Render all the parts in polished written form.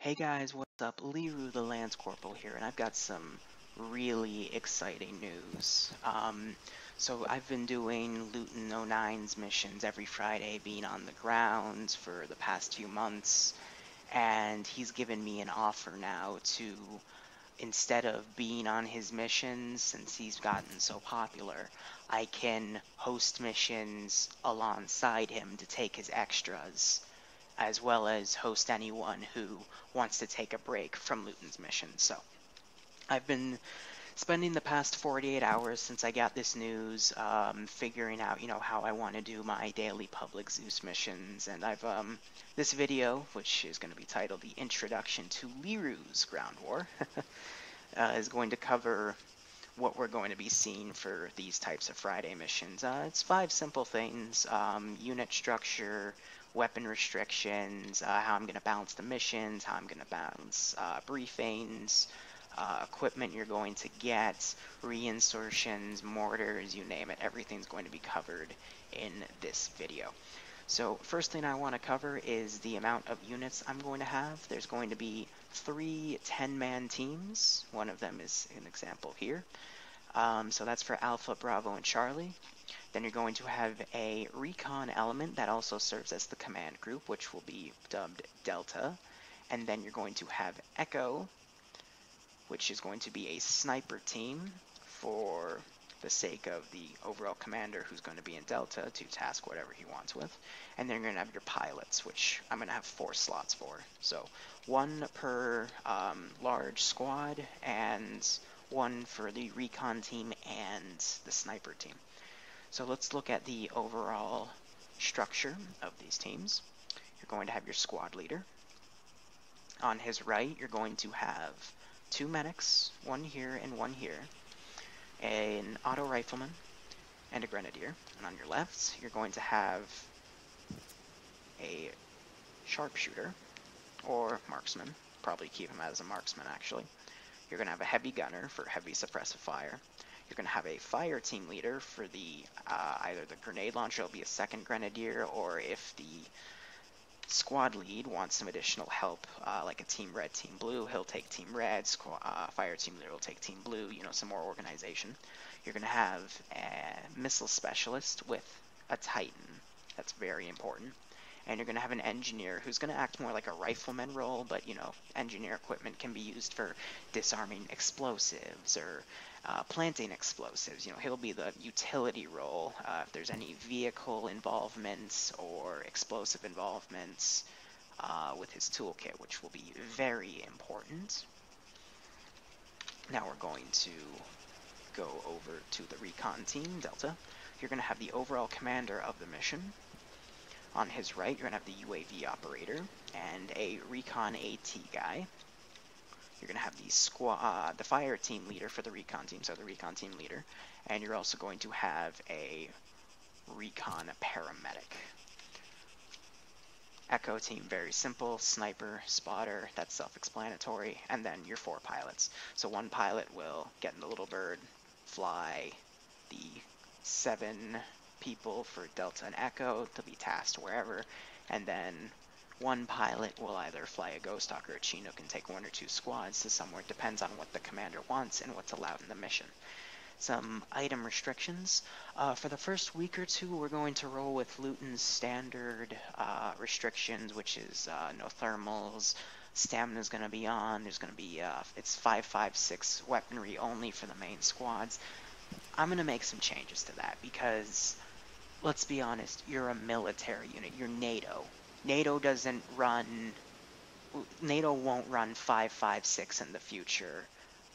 Hey guys, what's up? Liru the Lance Corporal here, and I've got some really exciting news. So I've been doing Luetin09's missions every Friday, being on the grounds for the past few months, and he's given me an offer now to, instead of being on his missions, since he's gotten so popular, I can host missions alongside him to take his extras, as well as host anyone who wants to take a break from Luetin's mission. So I've been spending the past 48 hours since I got this news figuring out, how I want to do my daily public Zeus missions. And I've, this video, which is going to be titled The Introduction to Liru's Ground War, is going to cover what we're going to be seeing for these types of Friday missions. It's 5 simple things: unit structure, weapon restrictions, how I'm going to balance the missions, how I'm going to balance briefings, equipment you're going to get, reinsertions, mortars, you name it. Everything's going to be covered in this video. So first thing I want to cover is the amount of units I'm going to have. There's going to be 3 10-man teams. One of them is an example here. So that's for Alpha, Bravo, and Charlie. Then you're going to have a recon element that also serves as the command group, which will be dubbed Delta. And then you're going to have Echo, which is going to be a sniper team for the sake of the overall commander who's going to be in Delta to task whatever he wants with. And then you're going to have your pilots, which I'm going to have 4 slots for. So 1 per large squad and 1 for the recon team and the sniper team. So let's look at the overall structure of these teams. You're going to have your squad leader. On his right, you're going to have 2 medics, 1 here and 1 here, an auto rifleman, and a grenadier. And on your left, you're going to have a sharpshooter, or marksman. Probably keep him as a marksman, actually. You're going to have a heavy gunner for heavy suppressive fire. You're going to have a fire team leader for the either the grenade launcher will be a 2nd grenadier, or if the squad lead wants some additional help, like a team red, team blue, he'll take team red. Fire team leader will take team blue. Some more organization. You're going to have a missile specialist with a Titan. That's very important. And you're going to have an engineer who's going to act more like a rifleman role, but engineer equipment can be used for disarming explosives or planting explosives. He'll be the utility role if there's any vehicle involvements or explosive involvements with his toolkit, which will be very important. Now we're going to go over to the recon team, Delta. You're going to have the overall commander of the mission. On his right, you're going to have the UAV operator and a recon AT guy. You're going to have the fire team leader for the recon team, so the recon team leader. And you're also going to have a recon paramedic. Echo team, very simple. Sniper, spotter, that's self-explanatory. And then your 4 pilots. So 1 pilot will get in the little bird, fly the 7... people for Delta and Echo to be tasked wherever, and then 1 pilot will either fly a Ghost Hawk or a Chinook and take 1 or 2 squads to somewhere. It depends on what the commander wants and what's allowed in the mission. Some item restrictions. For the first week or 2, we're going to roll with Luetin's standard restrictions, which is no thermals, stamina's going to be on, there's going to be, it's 5.56 weaponry only for the main squads. I'm going to make some changes to that because, let's be honest, you're a military unit. You're NATO. NATO doesn't run... NATO won't run 5.56 in the future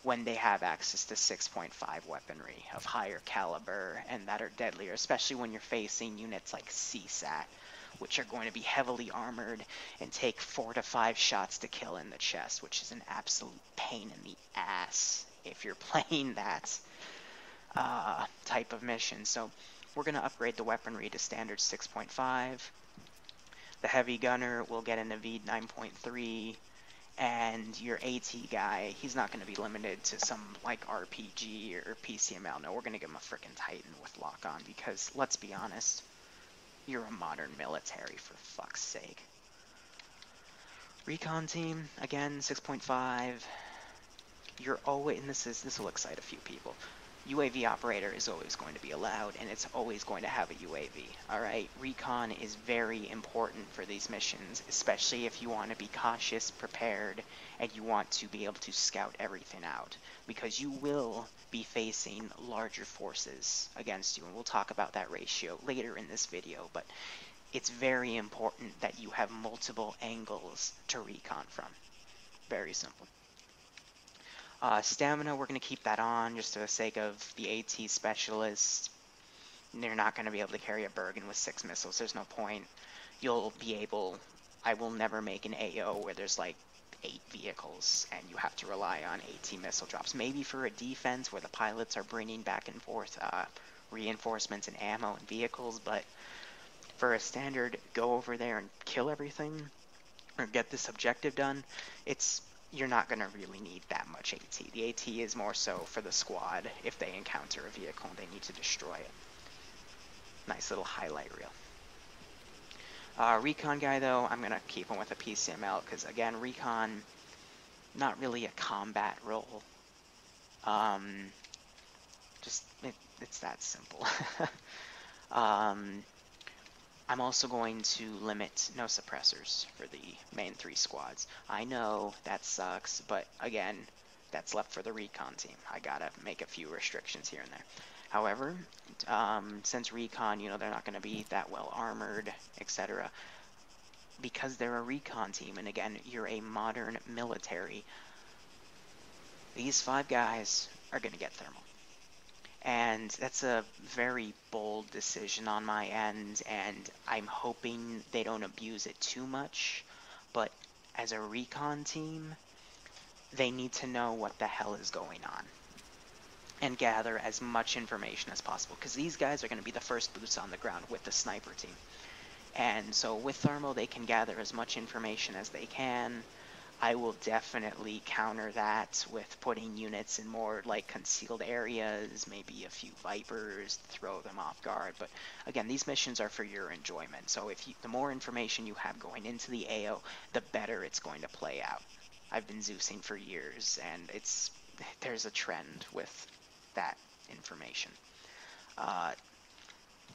when they have access to 6.5 weaponry of higher caliber and that are deadlier, especially when you're facing units like CSAT, which are going to be heavily armored and take 4 to 5 shots to kill in the chest, which is an absolute pain in the ass if you're playing that type of mission. So we're going to upgrade the weaponry to standard 6.5. The heavy gunner will get an AV9.3, and your AT guy, he's not going to be limited to some like RPG or PCML. No, we're going to give him a frickin' Titan with lock-on because, let's be honest, you're a modern military, for fuck's sake. Recon team, again, 6.5. You're always, and this will excite a few people, UAV operator is always going to be allowed, and it's always going to have a UAV, alright? Recon is very important for these missions, especially if you want to be cautious, prepared, and you want to be able to scout everything out, because you will be facing larger forces against you, and we'll talk about that ratio later in this video, but it's very important that you have multiple angles to recon from. Very simple. Stamina, we're going to keep that on just for the sake of the AT specialist. They're not going to be able to carry a Bergen with 6 missiles. There's no point. You'll be able... I will never make an AO where there's like 8 vehicles and you have to rely on AT missile drops. Maybe for a defense where the pilots are bringing back and forth reinforcements and ammo and vehicles, but for a standard go over there and kill everything or get this objective done, it's... you're not going to really need that much AT. The AT is more so for the squad. If they encounter a vehicle, they need to destroy it. Nice little highlight reel. Recon guy, though, I'm going to keep him with a PCML, because, again, Recon, not really a combat role. It's that simple. I'm also going to limit no suppressors for the main 3 squads. I know that sucks, but again, that's left for the recon team. I gotta make a few restrictions here and there. However, since recon, you know, they're not gonna be that well armored, etc. Because they're a recon team, and again, you're a modern military, these 5 guys are gonna get thermal. And that's a very bold decision on my end, and I'm hoping they don't abuse it too much, but as a recon team, they need to know what the hell is going on and gather as much information as possible, because these guys are going to be the first boots on the ground with the sniper team. And so with thermal, they can gather as much information as they can. I will definitely counter that with putting units in more, like, concealed areas, maybe a few Vipers, throw them off guard. But, again, these missions are for your enjoyment. So if you, the more information you have going into the AO, the better it's going to play out. I've been Zeusing for years, and there's a trend with that information.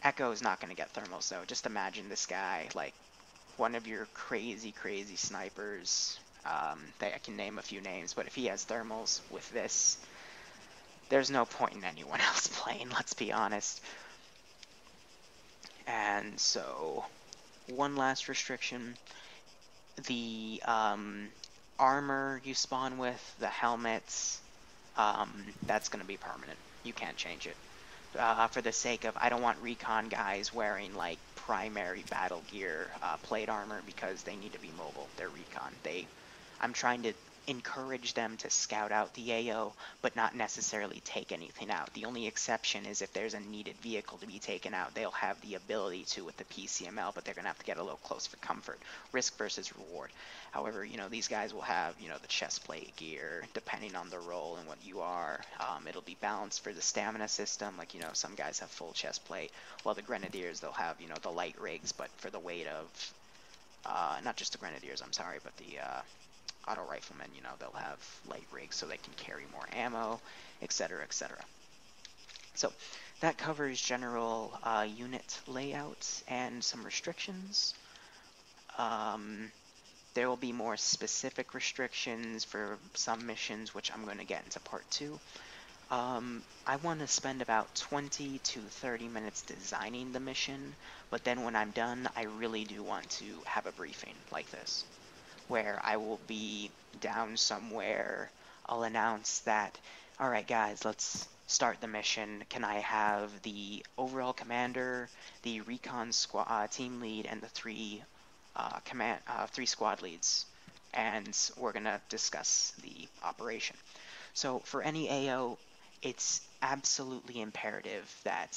Echo is not going to get thermal, so just imagine this guy, like, one of your crazy, crazy snipers... I can name a few names, but if he has thermals with this, there's no point in anyone else playing, let's be honest. And so, one last restriction, the armor you spawn with, the helmets, that's going to be permanent. You can't change it. For the sake of, I don't want recon guys wearing, like, primary battle gear, plate armor, because they need to be mobile. They're recon. I'm trying to encourage them to scout out the AO, but not necessarily take anything out. The only exception is if there's a needed vehicle to be taken out, they'll have the ability to with the PCML, but they're going to have to get a little close for comfort. Risk versus reward. However, you know, these guys will have, you know, the chest plate gear, depending on the role and what you are. It'll be balanced for the stamina system. Like, you know, some guys have full chest plate, while the Grenadiers, they'll have, you know, the light rigs, but for the weight of, not just the Grenadiers, I'm sorry, but the, auto riflemen, you know, they'll have light rigs so they can carry more ammo, etc., etc. So that covers general unit layouts and some restrictions. There will be more specific restrictions for some missions, which I'm going to get into part 2. I want to spend about 20 to 30 minutes designing the mission, but then when I'm done, I really do want to have a briefing like this, where I will be down somewhere, I'll announce that, all right guys, let's start the mission. Can I have the overall commander, the recon squad team lead, and the 3 squad leads, and we're gonna discuss the operation. So for any AO, it's absolutely imperative that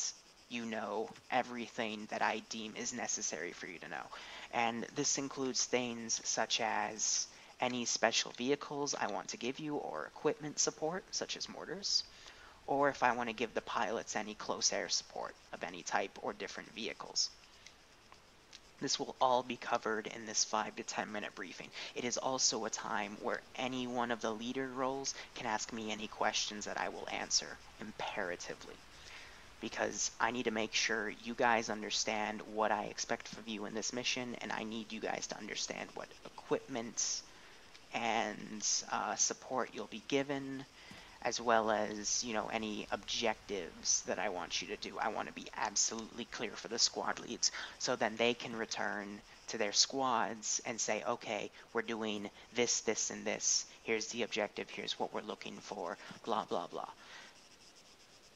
you know everything that I deem is necessary for you to know. And this includes things such as any special vehicles I want to give you or equipment support, such as mortars, or if I want to give the pilots any close air support of any type or different vehicles. This will all be covered in this 5 to 10 minute briefing. It is also a time where any one of the leader roles can ask me any questions that I will answer imperatively, because I need to make sure you guys understand what I expect from you in this mission, and I need you guys to understand what equipment and support you'll be given, as well as, you know, any objectives that I want you to do. I want to be absolutely clear for the squad leads, so then they can return to their squads and say, okay, we're doing this, this, and this. Here's the objective, here's what we're looking for, blah, blah, blah.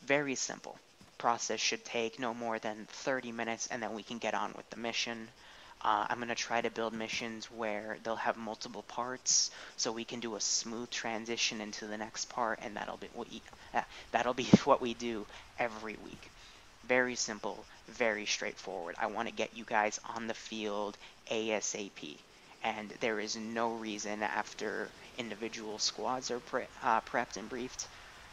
Very simple. Process should take no more than 30 minutes, and then we can get on with the mission. I'm going to try to build missions where they'll have multiple parts, so we can do a smooth transition into the next part, and that'll be what we do every week. Very simple, very straightforward. I want to get you guys on the field ASAP, and there is no reason after individual squads are prepped and briefed,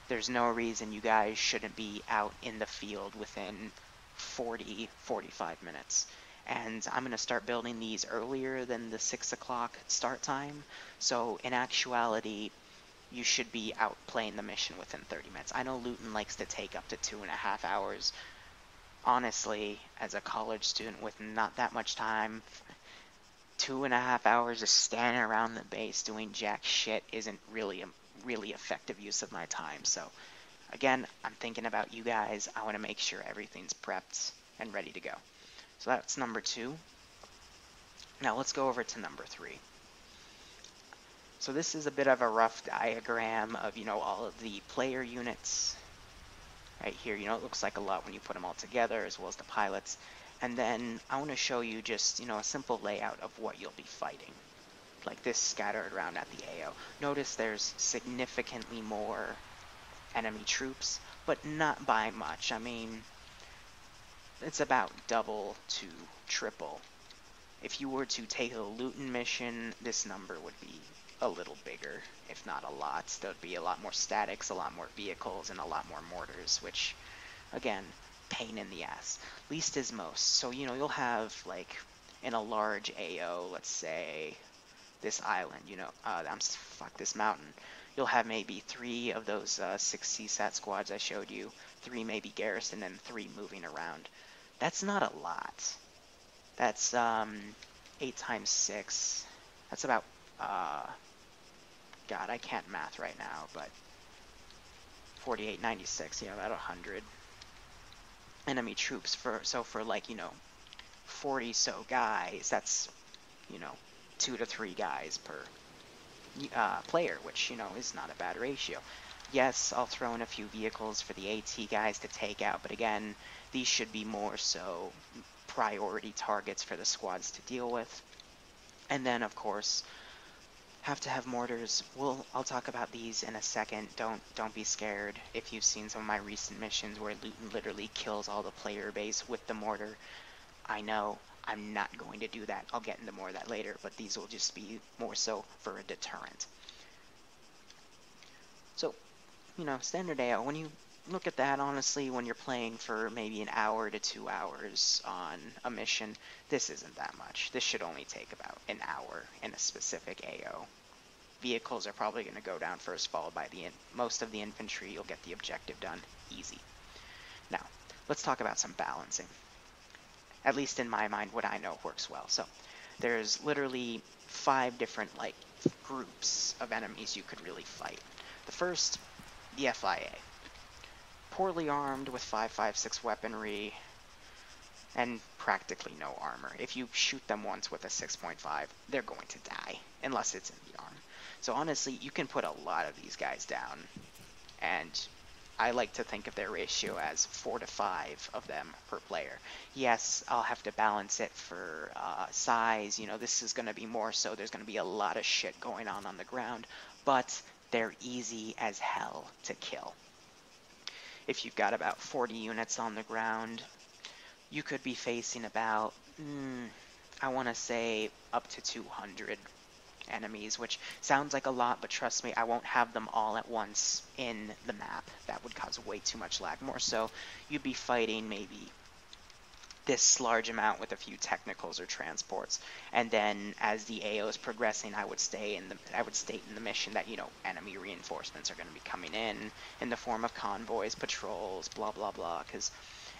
there's no reason you guys shouldn't be out in the field within 40, 45 minutes. And I'm going to start building these earlier than the 6 o'clock start time. So in actuality, you should be out playing the mission within 30 minutes. I know Luetin likes to take up to 2.5 hours. Honestly, as a college student with not that much time, 2.5 hours of standing around the base doing jack shit isn't really a really effective use of my time. So again, I'm thinking about you guys. I want to make sure everything's prepped and ready to go. So that's number 2. Now let's go over to number 3. So this is a bit of a rough diagram of, you know, all of the player units right here. You know, it looks like a lot when you put them all together, as well as the pilots. And then I want to show you just, you know, a simple layout of what you'll be fighting, like this scattered around at the AO. Notice there's significantly more enemy troops, but not by much. I mean, it's about double to triple. If you were to take a Luetin mission, this number would be a little bigger, if not a lot. There'd be a lot more statics, a lot more vehicles, and a lot more mortars, which, again, pain in the ass. Least is most. So, you know, you'll have, like, in a large AO, let's say this island, you know, this mountain, you'll have maybe 3 of those 6 CSAT squads I showed you, 3 maybe garrison, and 3 moving around. That's not a lot. That's 8 times 6. That's about, God, I can't math right now, but 4896, you know, about 100 enemy troops. So for like, you know, 40 so guys, that's, you know, 2 to 3 guys per player, which, you know, is not a bad ratio. Yes, I'll throw in a few vehicles for the AT guys to take out, but again, these should be more so priority targets for the squads to deal with. And then, of course, have to have mortars. Well, I'll talk about these in a second. Don't be scared. If you've seen some of my recent missions where Luetin literally kills all the player base with the mortar, I know I'm not going to do that. I'll get into more of that later, but these will just be more so for a deterrent. So, you know, standard AO, when you look at that, honestly, when you're playing for maybe an hour to 2 hours on a mission, this isn't that much. This should only take about an hour in a specific AO. Vehicles are probably going to go down first, followed by most of the infantry. You'll get the objective done easy. Now, let's talk about some balancing. At least in my mind, what I know works well. So there's literally 5 different, like, groups of enemies you could really fight. The first, the FIA. Poorly armed with 5.56 weaponry and practically no armor. If you shoot them once with a 6.5, they're going to die, unless it's in the arm. So honestly, you can put a lot of these guys down, and I like to think of their ratio as 4 to 5 of them per player. Yes, I'll have to balance it for size. You know, this is going to be more so there's going to be a lot of shit going on the ground, but they're easy as hell to kill. If you've got about 40 units on the ground, you could be facing about, I want to say up to 200 enemies, which sounds like a lot, but trust me, I won't have them all at once in the map. That would cause way too much lag. More so, you'd be fighting maybe this large amount with a few technicals or transports. And then as the AO is progressing, I would state in the mission that, you know, enemy reinforcements are going to be coming in the form of convoys, patrols, blah, blah, blah, because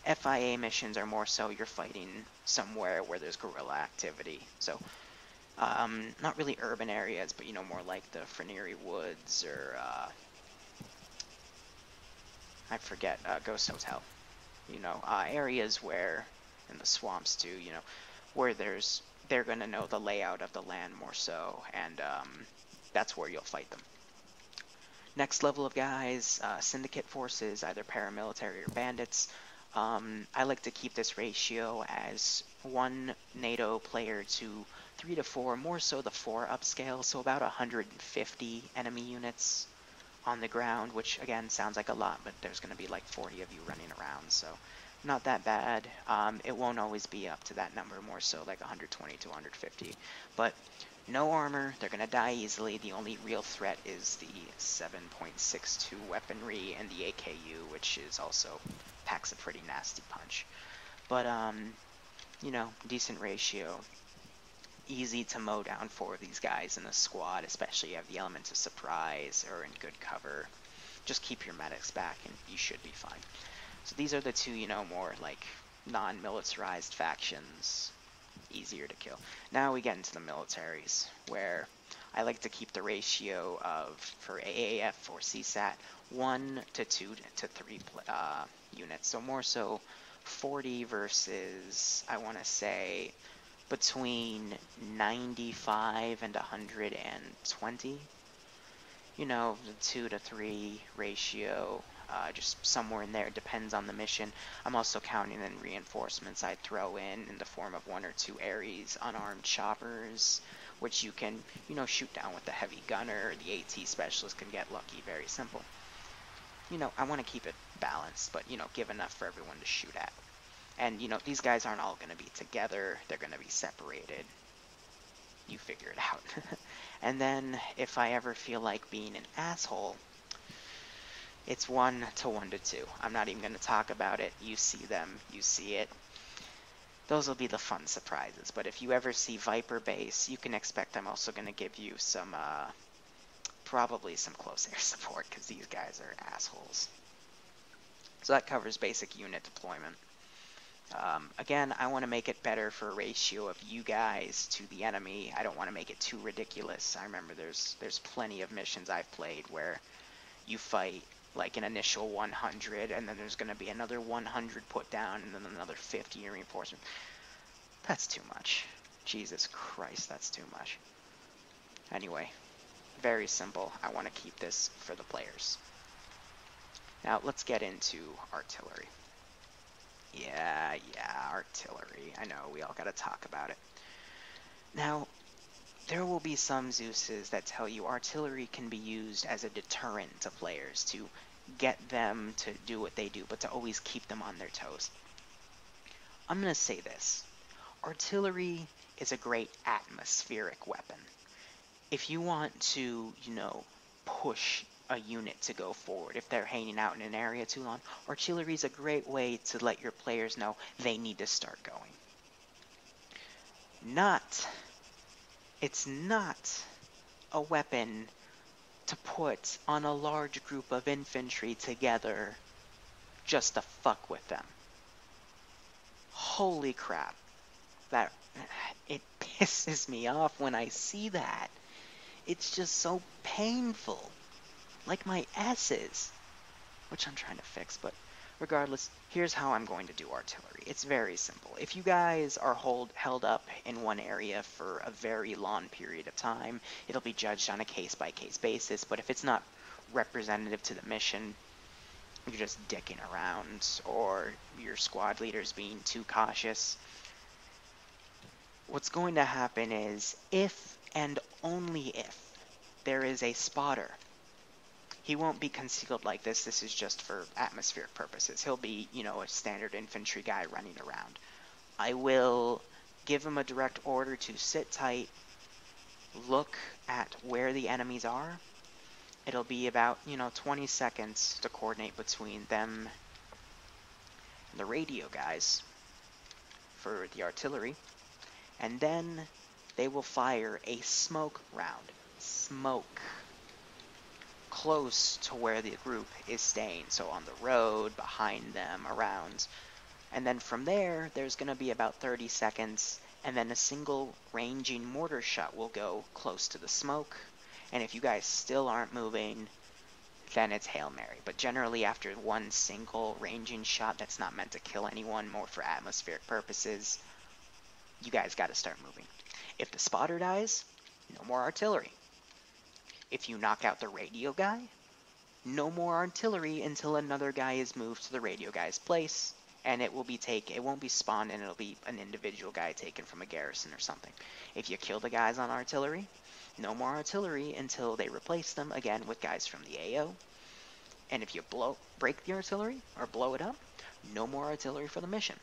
FIA missions are more so you're fighting somewhere where there's guerrilla activity. So not really urban areas, but, you know, more like the Frenary Woods or, I forget, Ghost Hotel. You know, areas where, in the swamps too, you know, where there's, they're going to know the layout of the land more so, and that's where you'll fight them. Next level of guys, syndicate forces, either paramilitary or bandits. I like to keep this ratio as 1 NATO player to 3 to 4, more so the 4 upscale, so about 150 enemy units on the ground, which again sounds like a lot, but there's going to be like 40 of you running around, so not that bad. It won't always be up to that number, more so like 120 to 150, but no armor, they're going to die easily. The only real threat is the 7.62 weaponry and the AKU, which is also packs a pretty nasty punch, but you know, decent ratio, easy to mow down for these guys in a squad, especially you have the elements of surprise or in good cover. Just keep your medics back and you should be fine. So these are the two, you know, more like non-militarized factions, easier to kill. Now we get into the militaries, where I like to keep the ratio of, for AAF or CSAT, 1 to 2 to 3 units. So more so 40 versus, I want to say, between 95 and 120, you know, the 2 to 3 ratio, just somewhere in there, depends on the mission. I'm also counting in reinforcements I throw in the form of 1 or 2 Ares unarmed choppers, which you can, you know, shoot down with the heavy gunner, or the AT specialist can get lucky, very simple. You know, I want to keep it balanced, but, you know, give enough for everyone to shoot at. And, you know, these guys aren't all going to be together. They're going to be separated. You figure it out. And then, if I ever feel like being an asshole, it's 1 to 1 to 2. I'm not even going to talk about it. You see them. You see it. Those will be the fun surprises. But if you ever see Viper Base, you can expect I'm also going to give you some, probably some close air support, because these guys are assholes. So that covers basic unit deployment. Again, I want to make it better for a ratio of you guys to the enemy. I don't want to make it too ridiculous. I remember there's plenty of missions I've played where you fight like an initial 100, and then there's going to be another 100 put down, and then another 50 in reinforcement. That's too much. Jesus Christ, that's too much. Anyway, very simple. I want to keep this for the players. Now let's get into artillery. Yeah, artillery. I know, we all gotta talk about it. Now, there will be some Zeuses that tell you artillery can be used as a deterrent to players, to get them to do what they do, but to always keep them on their toes. I'm gonna say this. Artillery is a great atmospheric weapon. If you want to, you know, push a unit to go forward, if they're hanging out in an area too long, artillery is a great way to let your players know they need to start going. It's not a weapon to put on a large group of infantry together just to fuck with them. Holy crap. It pisses me off when I see that. It's just so painful. Like my asses, which I'm trying to fix, but regardless, here's how I'm going to do artillery. It's very simple. If you guys are held up in one area for a very long period of time, it'll be judged on a case-by-case basis, but if it's not representative to the mission, you're just dicking around, or your squad leader's being too cautious, what's going to happen is, if and only if there is a spotter, he won't be concealed like this. This is just for atmospheric purposes. He'll be, you know, a standard infantry guy running around. I will give him a direct order to sit tight, look at where the enemies are. It'll be about, you know, 20 seconds to coordinate between them and the radio guys. for the artillery, and then they will fire a smoke round. Smoke. Close to where the group is staying, so on the road, behind them, around. And then from there, there's going to be about 30 seconds, and then a single ranging mortar shot will go close to the smoke. And if you guys still aren't moving, then it's Hail Mary. But generally after one single ranging shot that's not meant to kill anyone, more for atmospheric purposes, you guys got to start moving. If the spotter dies, no more artillery. If you knock out the radio guy, no more artillery until another guy is moved to the radio guy's place, and it will be taken. It won't be spawned, and it'll be an individual guy taken from a garrison or something. If you kill the guys on artillery, no more artillery until they replace them again with guys from the AO. And if you break the artillery or blow it up, no more artillery for the mission.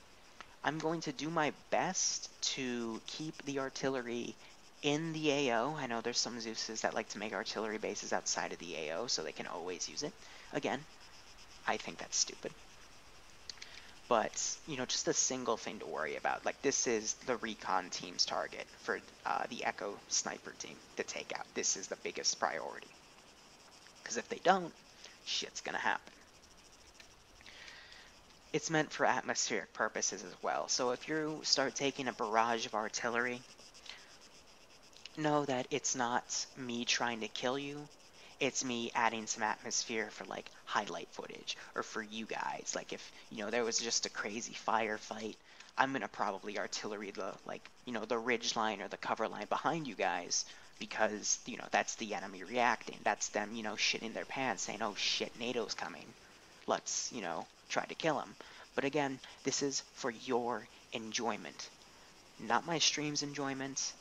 I'm going to do my best to keep the artillery in the AO. I know there's some Zeuses that like to make artillery bases outside of the AO so they can always use it. Again, I think that's stupid. But, you know, just a single thing to worry about. Like, this is the recon team's target for the Echo sniper team to take out. This is the biggest priority. Because if they don't, shit's going to happen. It's meant for atmospheric purposes as well. So if you start taking a barrage of artillery, know that it's not me trying to kill you. It's me adding some atmosphere for, like, highlight footage, or for you guys. Like, if, you know, there was just a crazy firefight, I'm going to probably artillery the, like, you know, the ridge line or the cover line behind you guys, because, you know, that's the enemy reacting. That's them, you know, shitting their pants, saying, oh, shit, NATO's coming. Let's, you know, try to kill him. But again, this is for your enjoyment. Not my stream's enjoyment.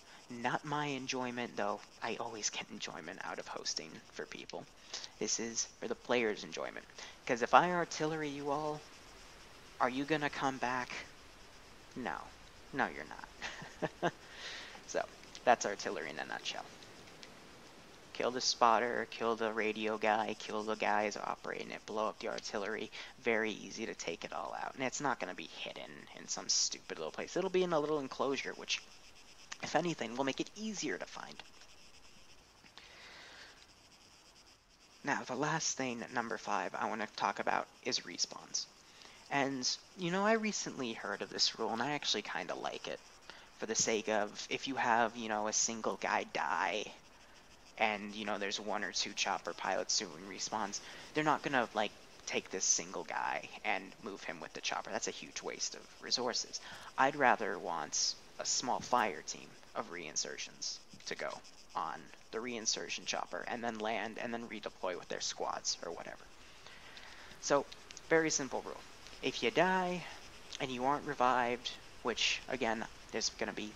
Not my enjoyment, though I always get enjoyment out of hosting for people. This is for the players' enjoyment. Because if I artillery you all, are you going to come back? No. No, you're not. So, that's artillery in a nutshell. Kill the spotter, kill the radio guy, kill the guys operating it, blow up the artillery. Very easy to take it all out. And it's not going to be hidden in some stupid little place. It'll be in a little enclosure, which, if anything, will make it easier to find. Now, the last thing, number 5, I want to talk about is respawns. And, you know, I recently heard of this rule, and I actually kind of like it. For the sake of, if you have, you know, a single guy die, and, you know, there's one or two chopper pilots doing respawns, they're not going to, like, take this single guy and move him with the chopper. That's a huge waste of resources. I'd rather want a small fire team of reinsertions to go on the reinsertion chopper and then land and then redeploy with their squads or whatever. So, very simple rule. If you die and you aren't revived, which again, there's going to be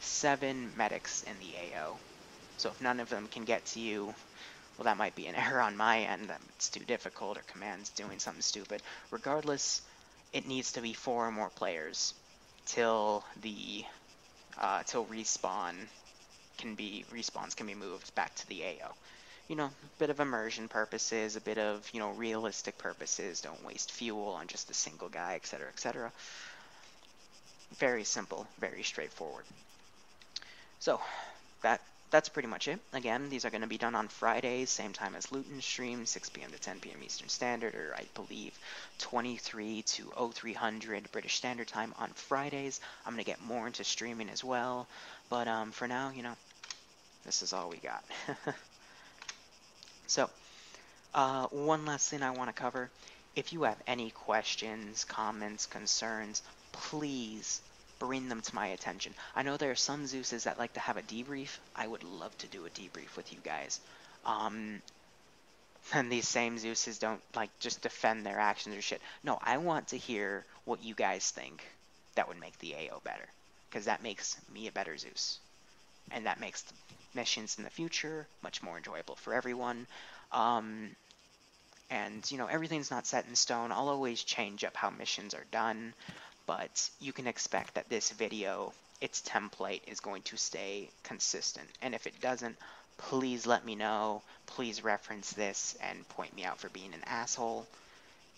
7 medics in the AO. So if none of them can get to you, well, that might be an error on my end. It's too difficult or command's doing something stupid. Regardless, it needs to be 4 or more players till the respawns can be moved back to the AO. You know, a bit of immersion purposes, a bit of, you know, realistic purposes. Don't waste fuel on just a single guy, etc., etc. Very simple, very straightforward. So that's pretty much it. Again, these are going to be done on Fridays, same time as Luetin's stream, 6 p.m. to 10 p.m. Eastern Standard, or I believe 23 to 0300 British Standard Time on Fridays. I'm going to get more into streaming as well, but for now, you know, this is all we got. So, one last thing I want to cover. If you have any questions, comments, concerns, please bring them to my attention. I know there are some Zeuses that like to have a debrief. I would love to do a debrief with you guys. And these same Zeuses don't like just defend their actions or shit. No, I want to hear what you guys think that would make the AO better, because that makes me a better Zeus, and that makes the missions in the future much more enjoyable for everyone. And you know, everything's not set in stone. I'll always change up how missions are done. But you can expect that this video, its template is going to stay consistent. And if it doesn't, please let me know. Please reference this and point me out for being an asshole.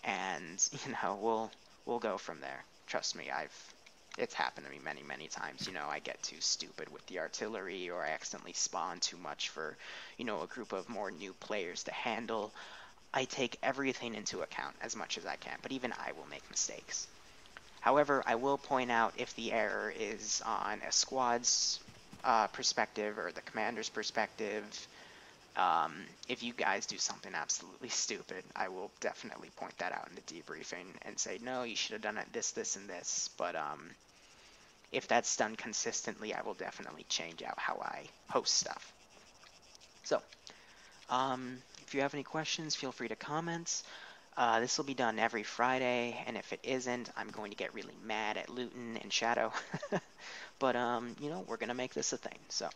And, you know, we'll go from there. Trust me, I've It's happened to me many, many times. You know, I get too stupid with the artillery, or I accidentally spawn too much for, you know, a group of more new players to handle. I take everything into account as much as I can, but even I will make mistakes. However, I will point out if the error is on a squad's perspective or the commander's perspective. If you guys do something absolutely stupid, I will definitely point that out in the debriefing and say, no, you should have done it this, this, and this. But if that's done consistently, I will definitely change out how I host stuff. So if you have any questions, feel free to comment. This will be done every Friday, and if it isn't, I'm going to get really mad at Luetin and Shadow. But, you know, we're going to make this a thing, so...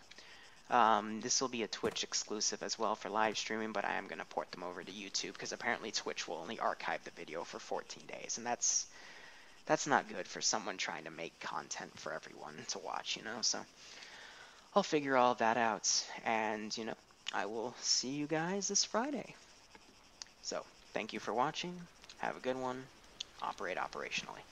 this will be a Twitch exclusive as well for live streaming, but I am going to port them over to YouTube because apparently Twitch will only archive the video for 14 days, and that's not good for someone trying to make content for everyone to watch, you know, so I'll figure all that out, and, you know, I will see you guys this Friday. So, thank you for watching, have a good one, operate operationally.